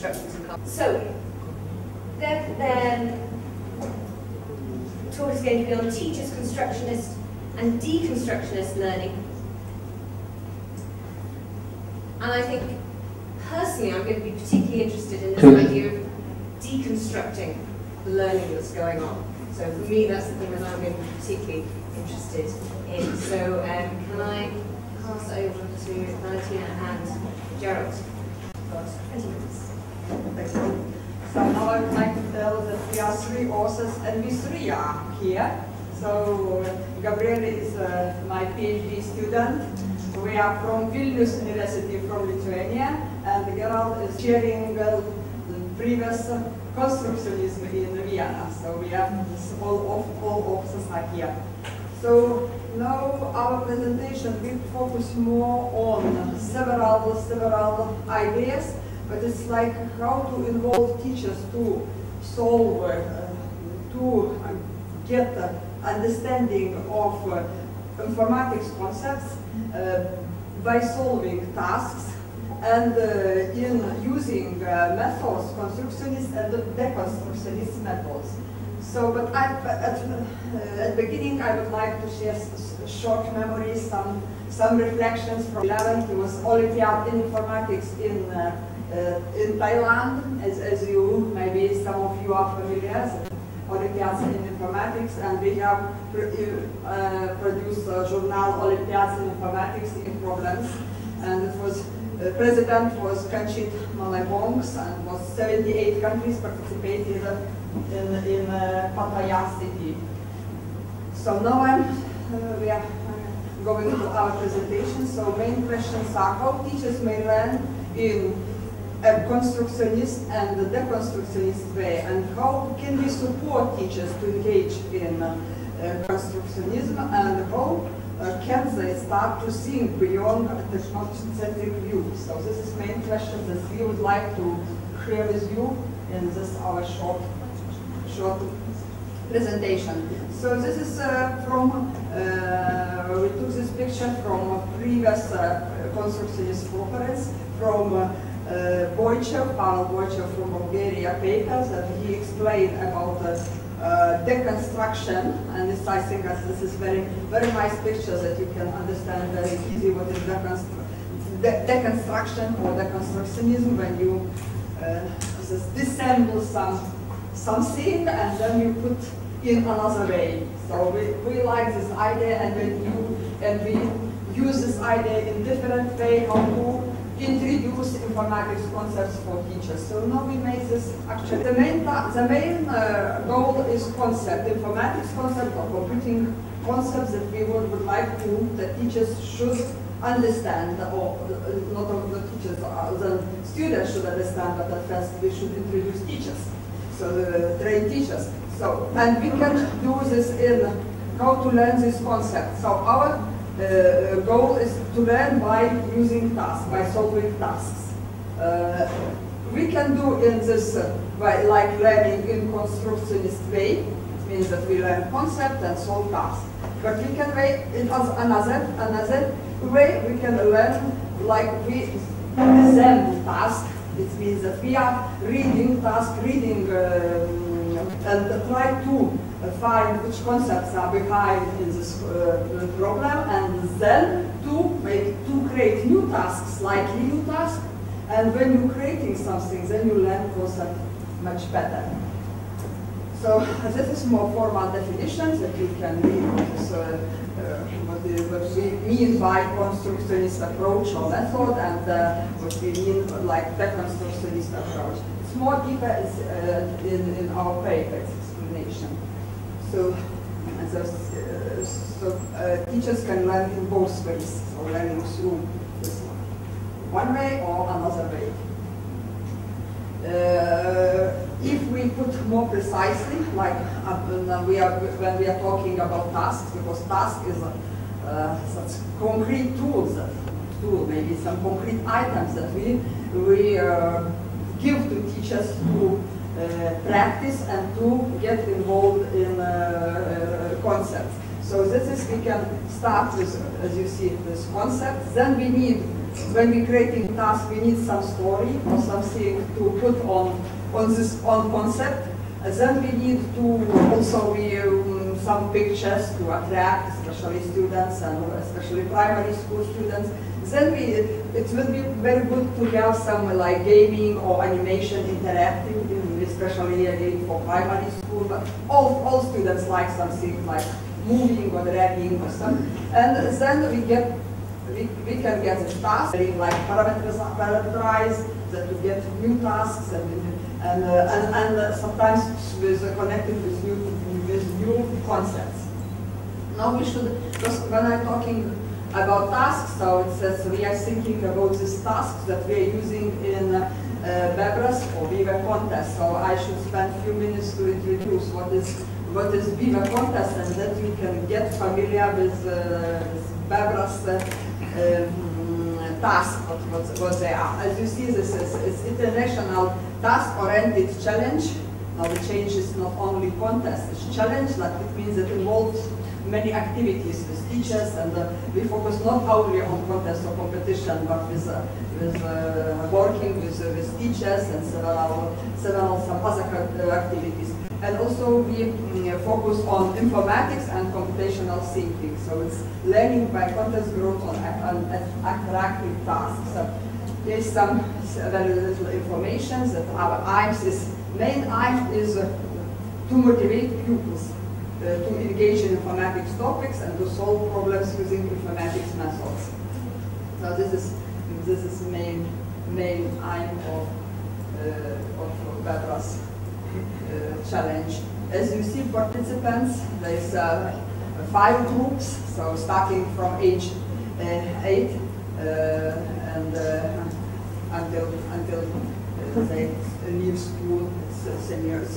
constructors of cars. So, their talk is going to be on teachers, constructionist, and deconstructionist learning. And I think, personally, I'm going to be particularly interested in this idea of deconstructing the learning that's going on. So for me, that's the thing that I'm going to be particularly interested in. So can I pass over to Valentina and Gerald? Thank you. So now I would like to tell that we are three authors, and we three are here. So Gabrielė is my PhD student. We are from Vilnius University from Lithuania, and Gerald is chairing the previous constructionism in Vienna. So we have all offices are here. So now our presentation will focus more on several ideas, but it's like how to involve teachers to solve, to get understanding of informatics concepts by solving tasks and in using methods, constructionist and deconstructionist methods. So, but at the beginning I would like to share short memories, some reflections from 11. He was Olympiad in informatics in Thailand, as you, maybe some of you are familiar. Olympiads in Informatics, and we have produced a journal Olympiads in Informatics in Problems, and it was president was Kanchit Malaiwong, and was 78 countries participated in Pattaya city. So now we are going to our presentation. So main questions are how teachers may learn in a constructionist and a deconstructionist way, and how can we support teachers to engage in constructionism, and how can they start to think beyond the technocentric view. So this is the main question that we would like to share with you in this our short presentation. So this is we took this picture from a previous constructionist conference from Boicho, Pavel Boicho from Bulgaria papers, and he explained about deconstruction, and this, I think this is very nice picture that you can understand very easily what is deconstruction or deconstructionism, when you disassemble something and then you put in another way. So we like this idea, and we use this idea in different way how to introduce informatics concepts for teachers. So now we made this actually. The main goal is concept, informatics concept or computing concepts that we would like to, that teachers should understand, or not only teachers, the students should understand, but at first we should introduce teachers, so train teachers. So, and we can do this in how to learn this concept. So our goal is to learn by using tasks, by solving tasks. We can do in this by like learning in constructionist way, it means that we learn concept and solve tasks. But we can way in another way we can learn like we present tasks. It means that we are reading tasks, and try to find which concepts are behind in this problem, and then to create new tasks, slightly new tasks, and when you're creating something, then you learn concept much better. So this is more formal definitions that you can read. So, what we mean by constructionist approach or method, and what we mean like deconstructionist approach. It's more deeper in our paper's explanation. So, teachers can learn in both ways, so learning through this one way or another way. If we put more precisely, like when we are talking about tasks, because task is such concrete tools, maybe some concrete items that we give to teachers to practice and to get involved in concepts. So this is, we can start with, as you see, this concept. Then we need when we're creating tasks, we need some story or something to put on this on concept. And then we need to also some pictures to attract, especially students and especially primary school students. Then it will be very good to have some like gaming or animation interactive, especially again for primary school. But all students like something like moving or dragging or something. And then we can get the task like parameterize that we get new tasks and sometimes with connected with new concepts. Now we should, because when I'm talking about tasks, so it says we are thinking about these tasks that we are using in Bebras or Viva contest. So I should spend a few minutes to introduce what is Viva contest, and that we can get familiar with Bebras tasks, what they are. As you see, this is international task-oriented challenge. Now the change is not only contest, it's challenge, like it means that involves many activities with teachers, and we focus not only on contest or competition, but with working with teachers and several some other activities. And also we focus on informatics and computational thinking. So it's learning by contest growth on attractive tasks. So here's some very little information that our aims is, main aim is to motivate pupils to engage in informatics topics and to solve problems using informatics methods. So this is main aim of WebRAS. Challenge. As you see, participants, there's 5 groups, so starting from age 8 until they leave school, seniors.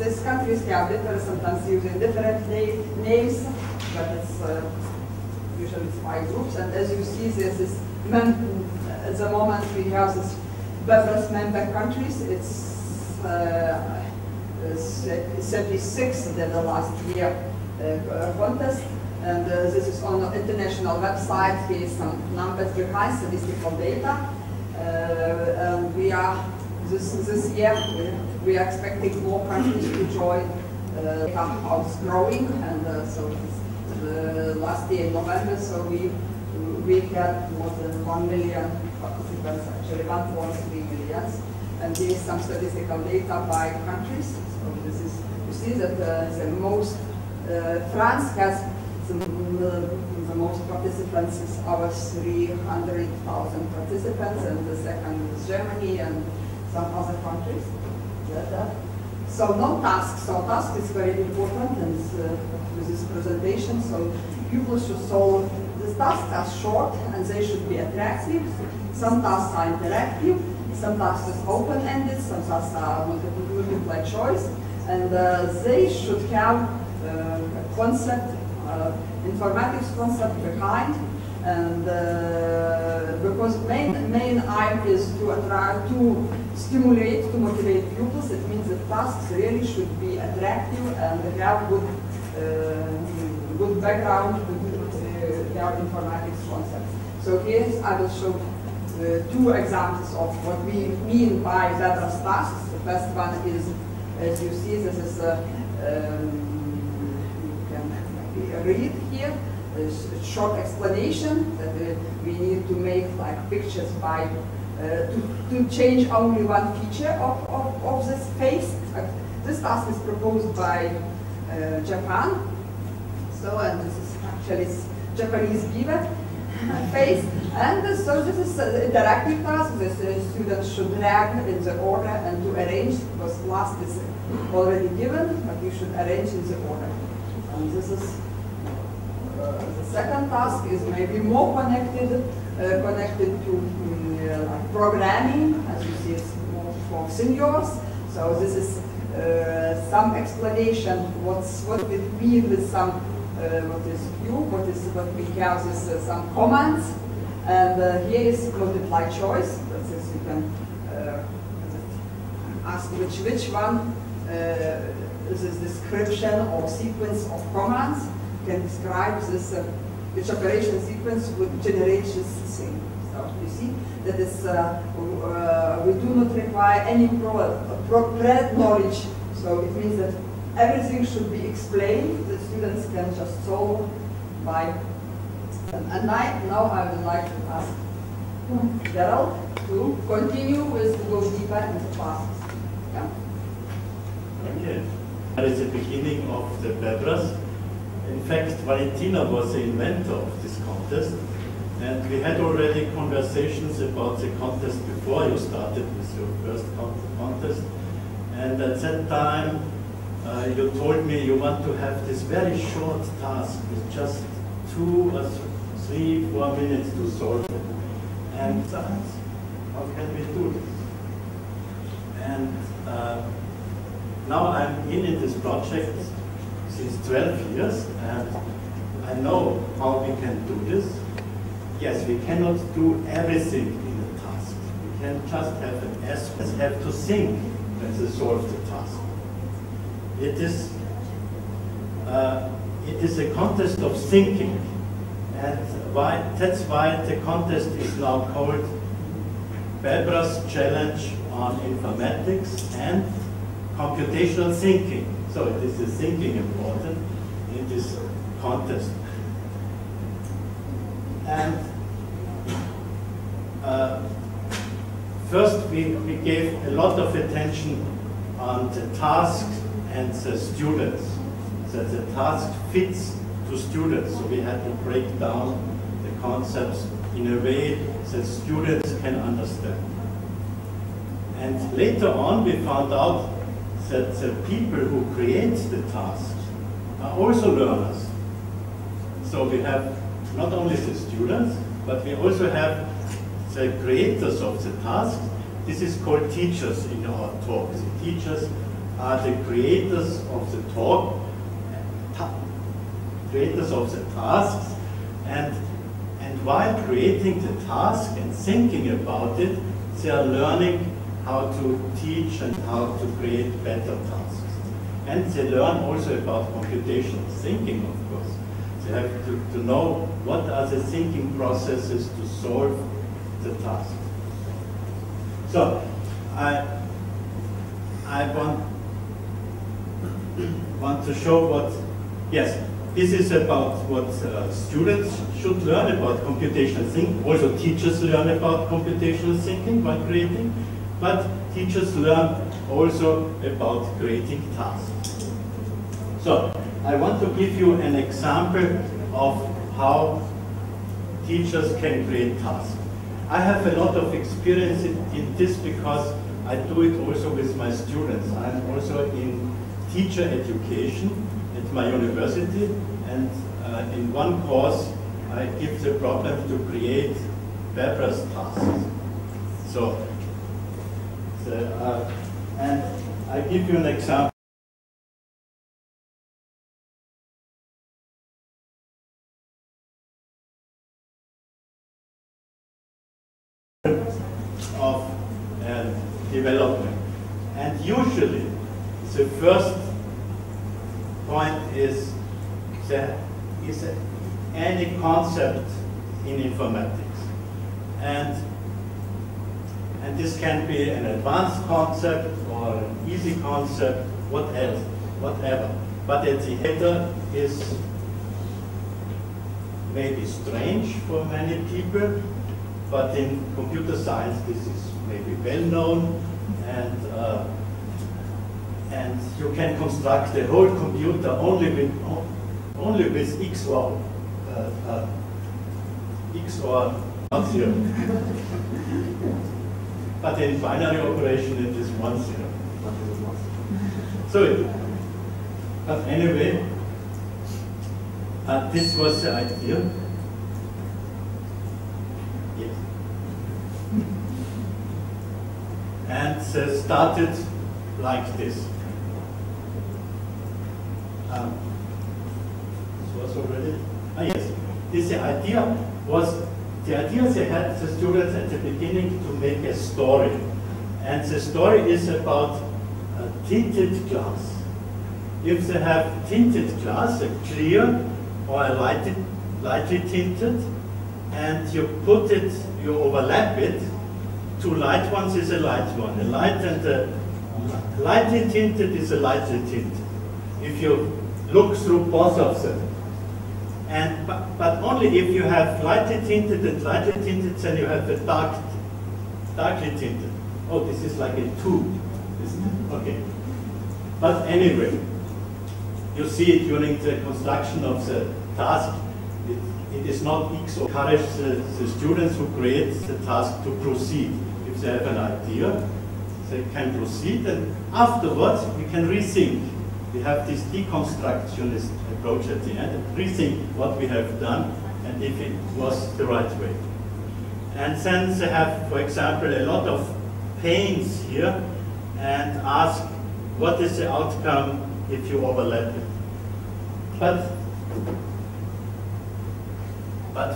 These countries are different, sometimes using different names, but it's usually 5 groups. And as you see, there's this at the moment we have this WebRAS member countries. It's 36 than the last year contest, and this is on the international website. Here is some numbers behind statistical data, and we are this year we are expecting more countries to join. It's growing, and so last year in November, so we had more than 1 million participants, actually 1.3 million. And here's some statistical data by countries. So this is, you see that the most, France has the most participants, is our 300,000 participants, and the second is Germany and some other countries. So no task, so task is very important, and with this presentation, so people should solve, the tasks are short and they should be attractive. Some tasks are interactive. Some tasks are open-ended, some tasks are multiple choice, and they should have a concept, informatics concept behind, and because main aim is to attract, to stimulate, to motivate pupils. It means that tasks really should be attractive and have good background, good informatics concepts. So here I will show. 2 examples of what we mean by WebRAS tasks. The first one is, as you see, this is you can maybe read here. A short explanation that we need to make like pictures by to change only one feature of this phase. This task is proposed by Japan. So, and this is actually Japanese beaver phase. And so this is an interactive task. This students should drag in the order and to arrange, because last is already given, but you should arrange in the order. And this is the second task is maybe more connected to like programming, as you see, it's more for seniors. So this is some explanation what it means with some what is view, what we have is some commands. And here is multiply choice. That is, you can ask which one is this description or sequence of commands can describe this which operation sequence would generate this thing. You see, that is, we do not require any pre-knowledge, so it means that everything should be explained, the students can just solve by. And now I would like to ask Gerald to continue with to go deeper into the past. Yeah? Okay. That is the beginning of the Bebras. In fact, Valentina was the inventor of this contest, and we had already conversations about the contest before you started with your first contest. And at that time, you told me you want to have this very short task with just 2 or 3, 4 minutes to solve it. And how can we do this? And now I'm in this project since 12 years, and I know how we can do this. Yes, we cannot do everything in a task. We can just have an aspect, have to think when they solve the task. It is a contest of thinking, and that's why the contest is now called Bebras Challenge on Informatics and Computational Thinking. So it is the thinking important in this contest. And first we gave a lot of attention on the task and the students, that the task fits to students. So we had to break down the concepts in a way that students can understand. And later on, we found out that the people who create the task are also learners. So we have not only the students, but we also have the creators of the task. This is called teachers in our talk. The teachers are the creators of the talk, creators of the tasks, and while creating the task and thinking about it, they are learning how to teach and how to create better tasks. And they learn also about computational thinking, of course. They have to know what are the thinking processes to solve the task. So I want to show what, yes, this is about what students should learn about computational thinking. Also teachers learn about computational thinking by creating, but teachers learn also about creating tasks. So I want to give you an example of how teachers can create tasks. I have a lot of experience in this because I do it also with my students. I'm also in teacher education at my university, and in one course I give the problem to create Bebras tasks. So, and I give you an example. Development. And usually the first point is that is any concept in informatics. And this can be an advanced concept or an easy concept, what else, whatever. But at the header is maybe strange for many people, but in computer science this is maybe well known, and you can construct a whole computer only with XOR XOR one theorem. But in binary operation it is one theorem. So, but anyway, this was the idea. Yes. And started like this. This was already, yes. This idea was, the idea they had the students at the beginning to make a story. And the story is about a tinted glass. If they have tinted glass, a clear or a lightly tinted, and you put it, you overlap it. Two light ones is a light one. A light and a lightly tinted is a lightly tinted. If you look through both of them. And, but only if you have lightly tinted and lightly tinted, then you have the darkly tinted. Oh, this is like a tube, isn't it? Okay. But anyway, you see it during the construction of the task. It is not encourage the students who create the task to proceed. If they have an idea, they can proceed, and afterwards we can rethink. We have this deconstructionist approach at the end, and rethink what we have done and if it was the right way. And then they have, for example, a lot of pains here and ask what is the outcome if you overlap it. But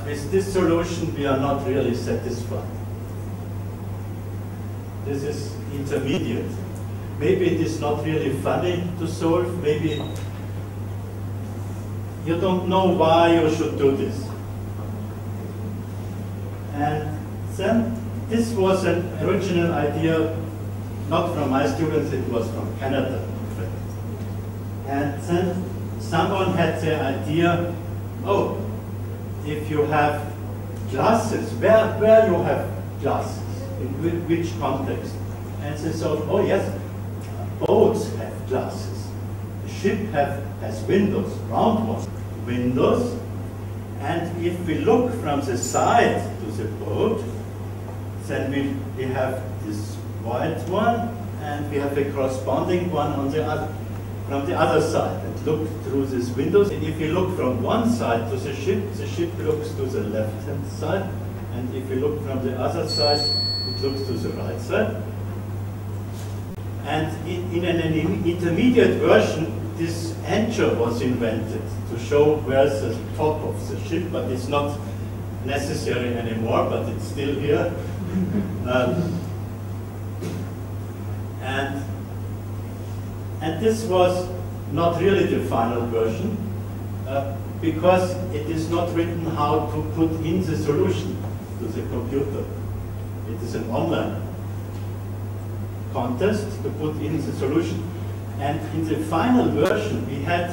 with this solution, we are not really satisfied. This is intermediate. Maybe it is not really funny to solve. Maybe you don't know why you should do this. And then this was an original idea, not from my students, it was from Canada. And then someone had the idea, oh, if you have classes, where you have classes, in which context? And they thought, oh yes, boats have classes. The ship has windows, round ones, windows. And if we look from the side to the boat, then we have this white one, and we have a corresponding one on the other, from the other side, and look through these windows. And if you look from one side to the ship looks to the left-hand side, and if you look from the other side, it looks to the right side. And in an intermediate version, this anchor was invented to show where's the top of the ship, but it's not necessary anymore, but it's still here. And this was not really the final version, because it is not written how to put in the solution to the computer. It is an online contest to put in the solution. And in the final version, we had,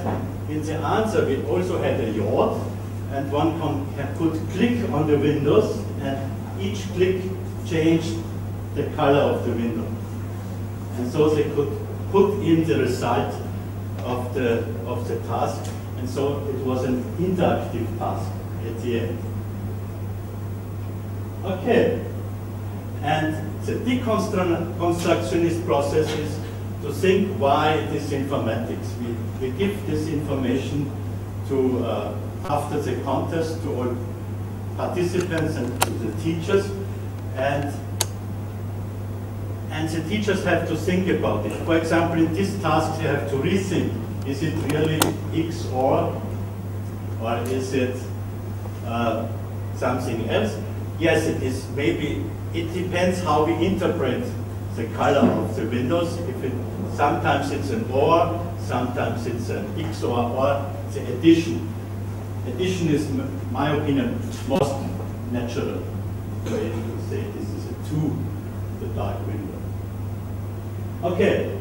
in the answer, we also had a yacht, and one could click on the windows, and each click changed the color of the window. And so they could put in the result of the task, and so it was an inductive task at the end. Okay, and the deconstructionist process is to think why it is informatics. We give this information to, after the contest, to all participants and to the teachers, and the teachers have to think about it. For example, in this task, they have to rethink. Is it really XOR, or is it something else? Yes, it is. Maybe it depends how we interpret the color of the windows. If it, sometimes it's an OR, sometimes it's an XOR, or the addition. Addition is, in my opinion, most natural way to say this is a 2, the dark window. Okay,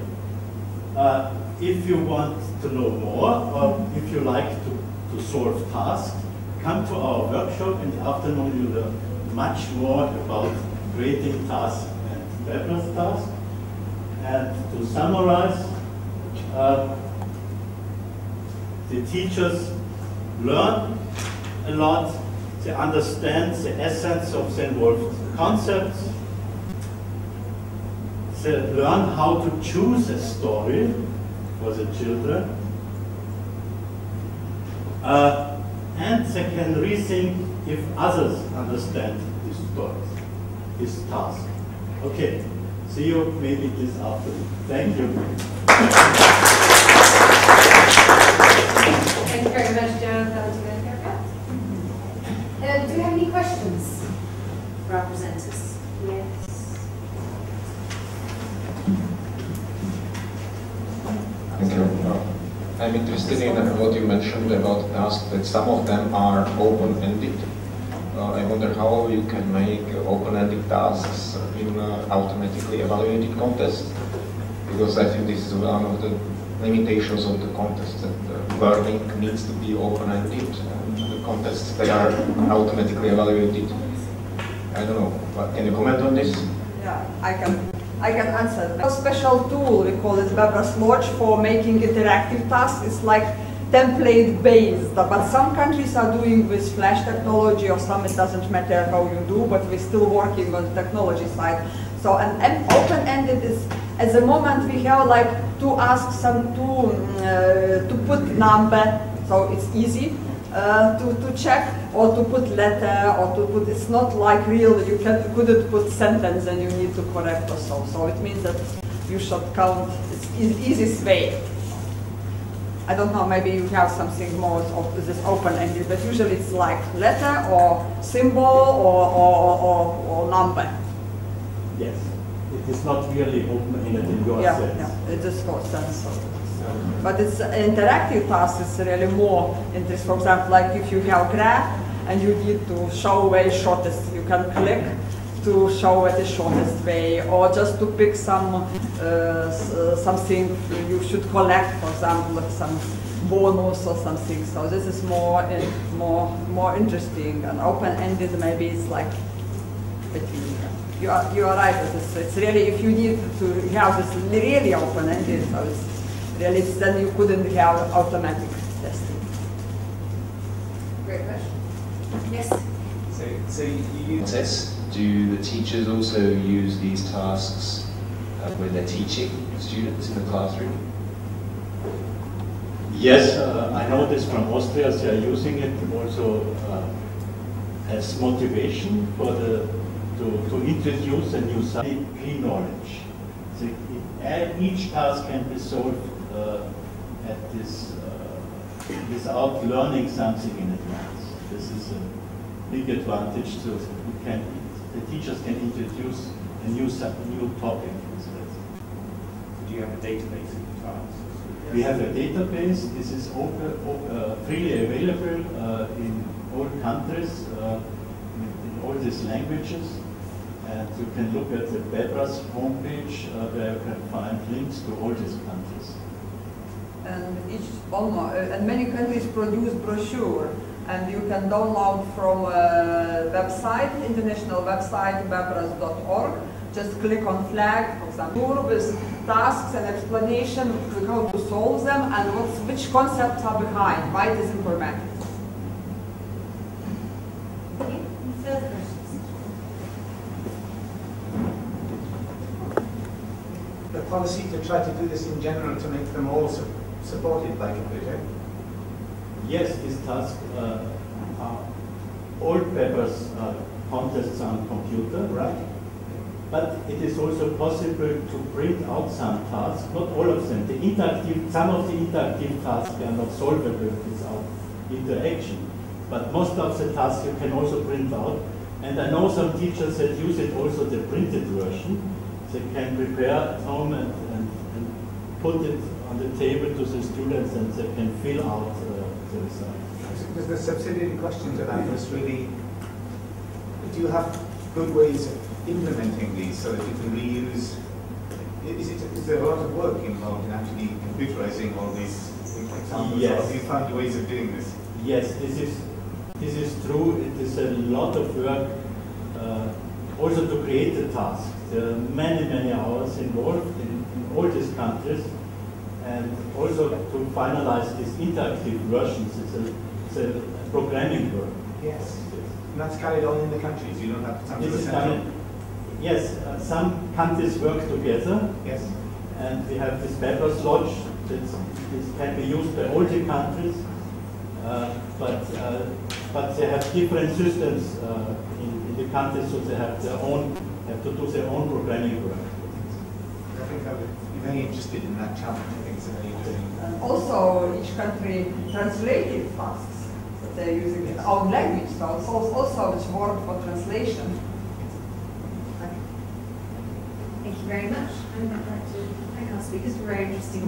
if you want to know more, or if you like to solve tasks, come to our workshop. In the afternoon you learn much more about creating tasks and WebRAS tasks. And to summarize, the teachers learn a lot, they understand the essence of the involved concepts, they learn how to choose a story for the children, and they can rethink if others understand these stories, this task. Okay, see you maybe this afternoon. Thank you. Thank you very much, Gerald. That was very helpful. Do you have any questions for our presenters? Yes. I'm interested in what you mentioned about tasks, that some of them are open-ended I wonder how you can make open-ended tasks in automatically evaluated contests, because I think this is one of the limitations of the contest, that learning needs to be open-ended, and the contests they are automatically evaluated. I don't know, but can you comment on this? Yeah, I can answer. A special tool, we call it Bebras Watch, for making interactive tasks. It's like template-based, but some countries are doing with flash technology, or some it doesn't matter how you do, but we're still working on the technology side. So an open-ended is, at the moment we have like to put number, so it's easy to check, or to put letter, or to put, it's not like real, you couldn't put sentence and you need to correct or so. So it means that you should count, it's the easiest way. I don't know, maybe you have something more of this open-ended, but usually it's like letter or symbol or number. Yes, it is not really open-ended in your sense. Yeah, it is for sense. But it's interactive task is really more interesting. For example, like if you have graph and you need to show way shortest, you can click to show it the shortest way, or just to pick some something you should collect, for example, some bonus or something. So this is more interesting. And open-ended maybe it's like between. You are right. It's really, if you need to have this really open-ended, so it's really then you couldn't have automatic testing. Great question. Yes. So you use this. Do the teachers also use these tasks when they're teaching students in the classroom? Yes, I know this from Austria. They are using it also as motivation for to introduce a new subject, pre-knowledge. So each task can be solved at this without learning something in advance. This is a big advantage. So you can. The teachers can introduce a new topic. Do you have a database in the class? We have a database. This is freely available in all countries, in all these languages. And you can look at the Bebras homepage where you can find links to all these countries. And many countries produce brochure. And you can download from a website, international website, webras.org. Just click on flag, for example, with tasks and explanation, how to solve them, and which concepts are behind, why it is informative. Okay, any further questions? The policy to try to do this in general, to make them all supported by computer. Yes, this task, all papers contests on computer, right? But it is also possible to print out some tasks, not all of them. Some of the interactive tasks are not solvable without interaction. But most of the tasks you can also print out. And I know some teachers that use it also the printed version. They can prepare at home and put it on the table to the students, and they can fill out because the subsidiary question to that was really, do you have good ways of implementing these so that you can reuse? Is there a lot of work involved in actually computerizing all these examples? Yes. Or do you find ways of doing this? Yes, this is true. It is a lot of work also to create the task. There are many, many hours involved in all these countries. And also to finalize these interactive versions, it's a programming work. Yes. And that's carried on in the countries. You don't have time to do. Yes, some countries work together. Yes. And we have this Bebras Lodge that can be used by all the countries, but they have different systems in the countries, so they have to do their own programming work. I think I would be very interested in that challenge. And also, each country translated tasks that they're using in their own language, so it's also it's work for translation. Okay. Thank you very much. I'm not going to thank our speakers for a very interesting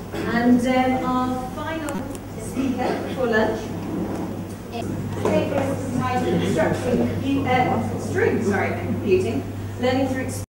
talk. And Then our final speaker for lunch. Papers titled Structuring, Learning Through Experience.